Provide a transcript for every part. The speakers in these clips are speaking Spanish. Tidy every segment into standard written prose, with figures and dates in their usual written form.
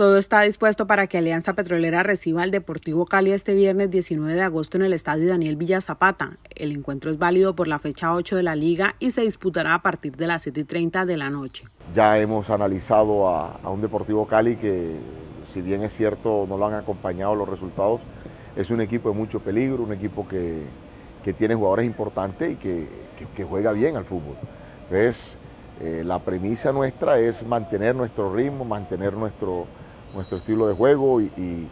Todo está dispuesto para que Alianza Petrolera reciba al Deportivo Cali este viernes 19 de agosto en el estadio Daniel Villa Zapata. El encuentro es válido por la fecha 8 de la liga y se disputará a partir de las 7:30 de la noche. Ya hemos analizado a un Deportivo Cali que, si bien es cierto, no lo han acompañado los resultados, es un equipo de mucho peligro, un equipo que tiene jugadores importantes y que juega bien al fútbol. Entonces, la premisa nuestra es mantener nuestro ritmo, mantener nuestro estilo de juego y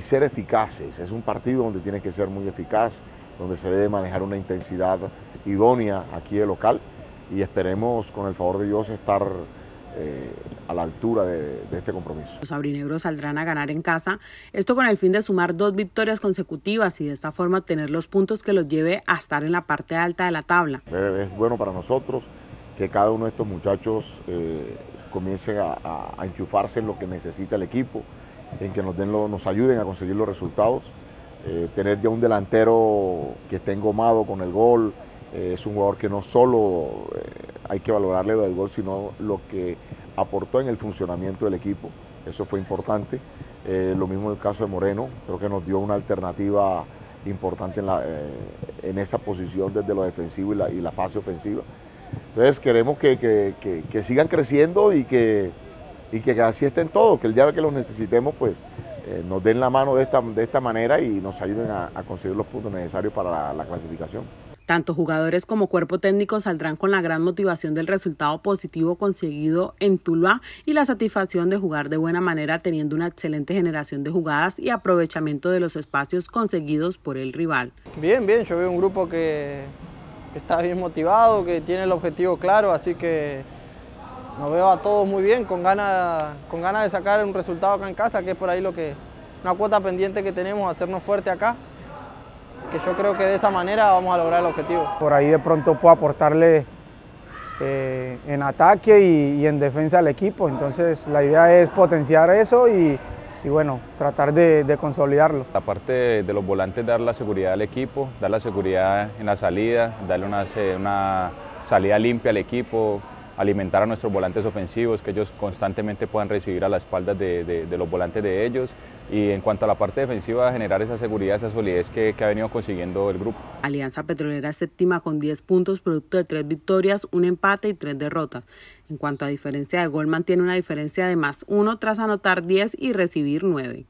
ser eficaces. Es un partido donde tiene que ser muy eficaz, donde se debe manejar una intensidad idónea aquí de local, y esperemos con el favor de Dios estar a la altura de este compromiso. Los aurinegros saldrán a ganar en casa, esto con el fin de sumar 2 victorias consecutivas y de esta forma obtener los puntos que los lleve a estar en la parte alta de la tabla. Es bueno para nosotros que cada uno de estos muchachos comiencen a enchufarse en lo que necesita el equipo, en que nos ayuden a conseguir los resultados. Tener ya un delantero que esté engomado con el gol, es un jugador que no solo hay que valorarle lo del gol, sino lo que aportó en el funcionamiento del equipo. Eso fue importante. Lo mismo en el caso de Moreno, creo que nos dio una alternativa importante en esa posición desde lo defensivo y la fase ofensiva. Entonces queremos que sigan creciendo y que así estén todos, que el día que los necesitemos pues nos den la mano de esta manera y nos ayuden a conseguir los puntos necesarios para la clasificación. Tanto jugadores como cuerpo técnico saldrán con la gran motivación del resultado positivo conseguido en Tuluá y la satisfacción de jugar de buena manera teniendo una excelente generación de jugadas y aprovechamiento de los espacios conseguidos por el rival. Bien, yo veo un grupo que está bien motivado, que tiene el objetivo claro, así que nos veo a todos muy bien, con ganas de sacar un resultado acá en casa, que es por ahí una cuota pendiente que tenemos, hacernos fuerte acá, que yo creo que de esa manera vamos a lograr el objetivo. Por ahí de pronto puedo aportarle en ataque y en defensa al equipo, entonces la idea es potenciar eso y bueno, tratar de consolidarlo. Aparte de los volantes, dar la seguridad al equipo, dar la seguridad en la salida, darle una salida limpia al equipo, alimentar a nuestros volantes ofensivos, que ellos constantemente puedan recibir a las espaldas de los volantes de ellos, y en cuanto a la parte defensiva, generar esa seguridad, esa solidez que ha venido consiguiendo el grupo. Alianza Petrolera es séptima con 10 puntos, producto de 3 victorias, un empate y 3 derrotas. En cuanto a diferencia de gol, mantiene una diferencia de +1 tras anotar 10 y recibir 9.